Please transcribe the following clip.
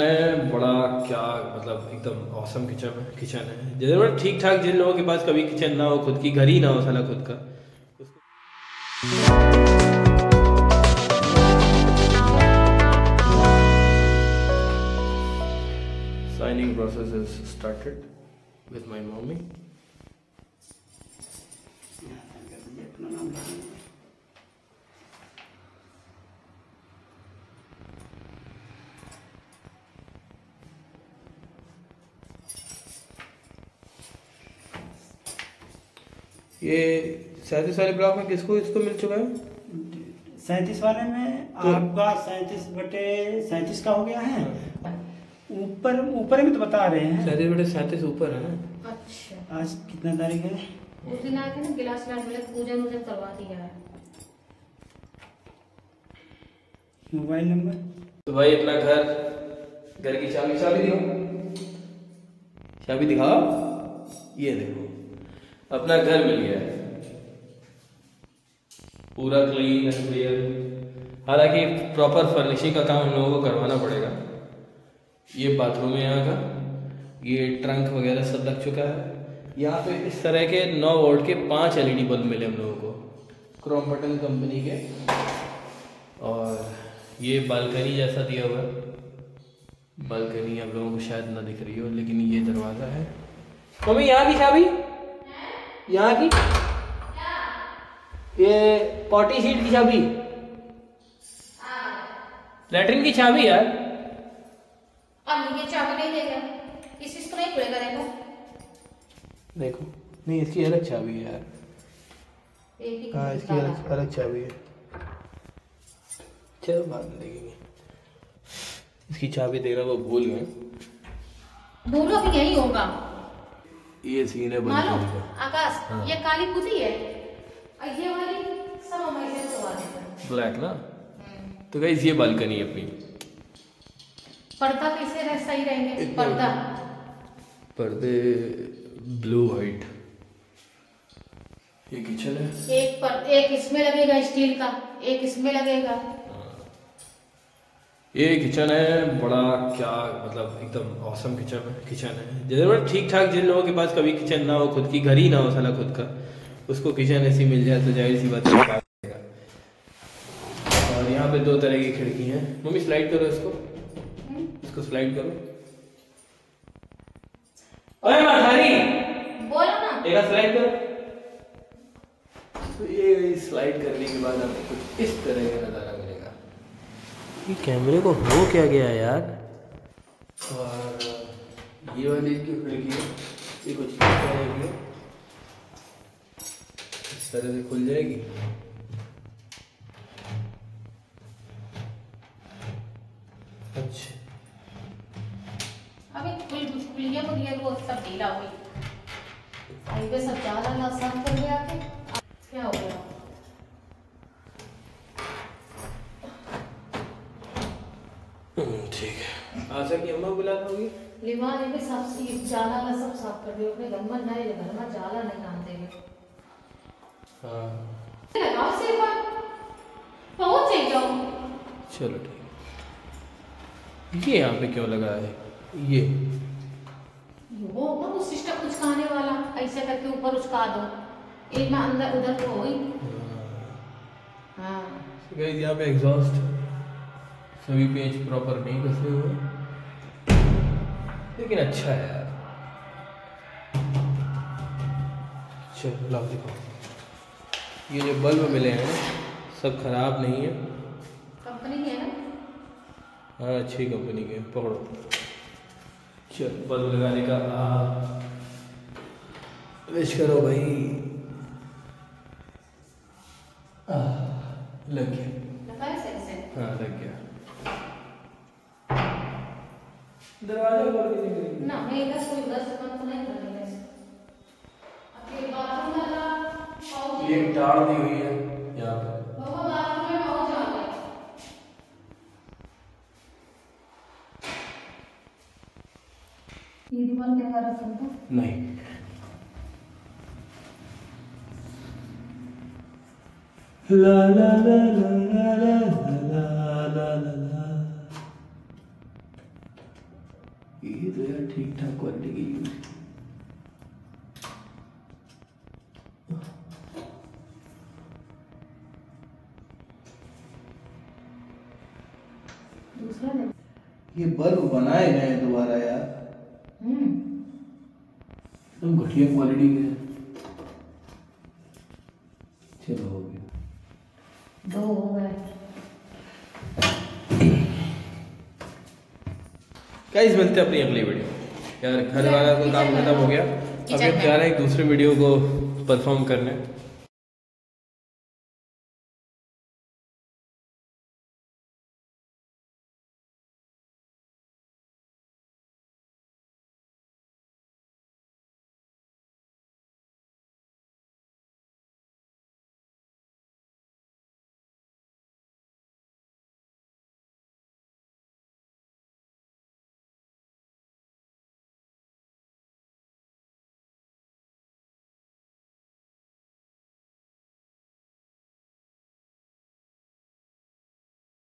मैं बड़ा क्या मतलब एकदम औसम किचन है जैसे ठीक ठाक। जिन लोगों के पास कभी किचन ना हो, खुद की घर ही ना हो साला खुद का, signing process is started with my mummy. ये 37 वाले ब्लॉक में किसको इसको मिल चुका है? 37 वाले में तो आपका 37/37 का हो गया है। ऊपर ऊपर में तो बता रहे हैं 37/37 ऊपर है ना। अच्छा आज कितना तारीख है? उस दिन आके ना गिलास लाल वाले पूजा मुझे करवा दिया है। मोबाइल नंबर तो भाई अपना घर की चाबी दिखाओ, चाबी दिखाओ। ये देखो अपना घर मिल गया है, पूरा क्लीन एंड क्लियर। हालांकि प्रॉपर फर्निशिंग का काम हम लोगों को करवाना पड़ेगा। ये बाथरूम है यहाँ का, ये ट्रंक वगैरह सब लग चुका है। यहाँ पे इस तरह के 9 वोल्ट के 5 LED बल्ब मिले हम लोगों को, क्रॉम्पटन कंपनी के। और ये बालकनी जैसा दिया हुआ है, बालकनी आप लोगों को शायद ना दिख रही हो, लेकिन ये दरवाज़ा है। मम्मी यहाँ की चाबी, यहाँ की ये पॉटी सीट की चाबी, लैट्रिन की चाबी यार। अब ये चाबी नहीं देगा, इस इसको नहीं खुलेगा। देखो देखो नहीं, इसकी अलग चाबी है यार। हाँ इसकी अलग चाबी है, चलो बाद में देखेंगे। इसकी चाबी दे रहा वो भूल गए, भूलो कि यही होगा। ये सीन है आकाश। हाँ। ये काली पुती है और ये वाली सब से ब्लैक ना। तो गाइस ये बालकनी है अपनी। पर्दा कैसे सही रहेंगे? पर्दा पर्दे ब्लू व्हाइट। ये किचन है, एक इसमें लगेगा स्टील का, एक इसमें लगेगा। ये किचन है, बड़ा क्या मतलब एकदम औसम किचन है जैसे ठीक ठाक। जिन लोगों के पास कभी किचन ना हो, खुद की घर ही ना हो साला खुद का, उसको किचन ऐसी मिल जाए तो जाहिर सी बात है। और यहाँ पे 2 तरह की खिड़की हैं। मम्मी स्लाइड करो इसको, इसको स्लाइड करो। अरे माथारी बोलो ना, एक स्लाइड करो। तो ये स्लाइड करने के बाद आपको कुछ इस तरह का नज़ारा मिलेगा। कैमरे को हो क्या गया यार? और ये वाली खिड़की है, ये कुछ इस तरह से खुल जाएगी। अच्छा अबे खुल गया वो सब ढीला हो गया, ये सब ज्यादा आसान कर दिया आपने। क्या हो गया? ठीक है। आशा की अम्मा बुला होगी, लीवान ने सबसे जाला का सब साफ कर दिया अपने गम्मा ना। ये गम्मा जाला नहीं जानते हैं। हां लगाओ से बात पहुंच जाओ। चलो ठीक है। ये यहां पे क्यों लगा है? ये वो ऊपर उस सिस्टम कुछ खाने वाला ऐसे करके ऊपर उसका दो, एक में अंदर उधर को होई। हां गाइस यहां पे एग्जॉस्ट सभी पेज प्रॉपर नहीं कसे हुए, लेकिन अच्छा है यार। चलो लाओ दिखाओ। ये जो बल्ब मिले हैं सब खराब नहीं है, कंपनी के है ना। हाँ अच्छी कंपनी के, पकड़ो। चलो बल्ब लगाने का विश करो भाई। लग गया। हाँ लग गया। दरवाजा खोल के देखिए ना, मैं इधर कोई 10 कम तो नहीं करेंगे। अब ये बाथरूम वाला पाउच ये डाल दी हुई है यहां पे, बाबा बाथरूम में पाउच आ गया। ये दीवार क्या कर रहा था? नहीं ला ला ला ला ला ला ला ला। ये तो यार ठीक ठाक क्वालिटी की यूज। ये बल्ब बनाए गए हैं दोबारा यार, एकदम घटिया क्वालिटी के। चलो हो गया, दो हो गए। गाइस मिलते हैं अपनी अगली वीडियो। यार घर वाला तो काम खत्म हो गया, अब जा रहे हैं एक दूसरे वीडियो को परफॉर्म करने।